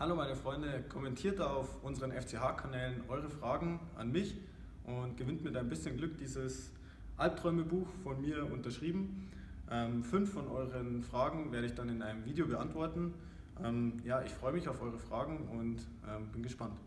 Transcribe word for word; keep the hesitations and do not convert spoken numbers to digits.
Hallo meine Freunde, kommentiert auf unseren F C H-Kanälen eure Fragen an mich und gewinnt mit ein bisschen Glück dieses Albträume-Buch von mir unterschrieben. Ähm, fünf von euren Fragen werde ich dann in einem Video beantworten. Ähm, ja, ich freue mich auf eure Fragen und ähm, bin gespannt.